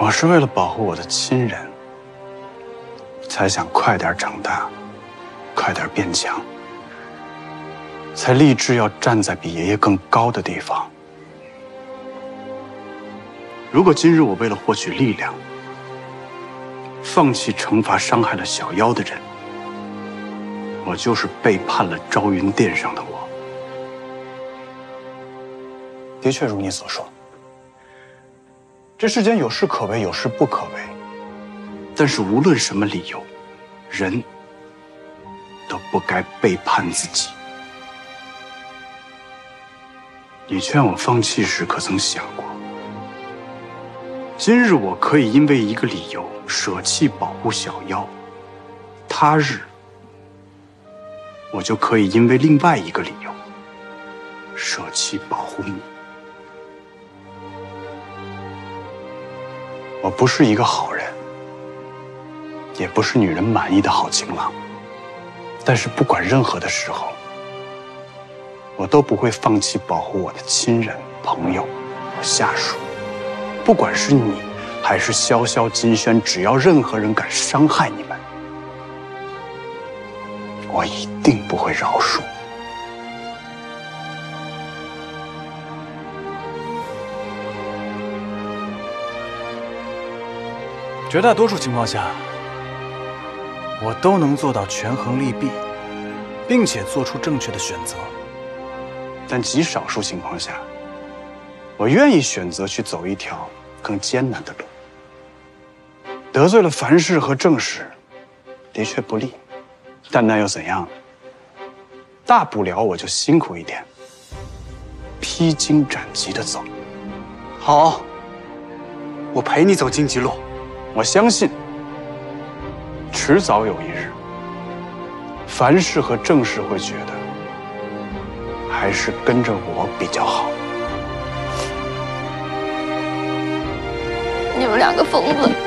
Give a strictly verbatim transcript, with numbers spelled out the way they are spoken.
我是为了保护我的亲人，才想快点长大，快点变强，才立志要站在比爷爷更高的地方。如果今日我为了获取力量，放弃惩罚伤害了小妖的人，我就是背叛了朝云殿上的我。的确如你所说。 这世间有事可为，有事不可为。但是无论什么理由，人都不该背叛自己。你劝我放弃时，可曾想过？今日我可以因为一个理由舍弃保护小妖，他日我就可以因为另外一个理由舍弃保护你。 我不是一个好人，也不是女人满意的好情郎。但是不管任何的时候，我都不会放弃保护我的亲人、朋友和下属。不管是你，还是潇潇、金轩，只要任何人敢伤害你们，我一定不会饶恕。绝大多数情况下，我都能做到权衡利弊，并且做出正确的选择。但极少数情况下，我愿意选择去走一条更艰难的路。得罪了凡事和正事，的确不利，但那又怎样？大不了我就辛苦一点，披荆斩棘的走。好，我陪你走荆棘路。 我相信，迟早有一日，凡事和正事会觉得，还是跟着我比较好。你们两个疯子。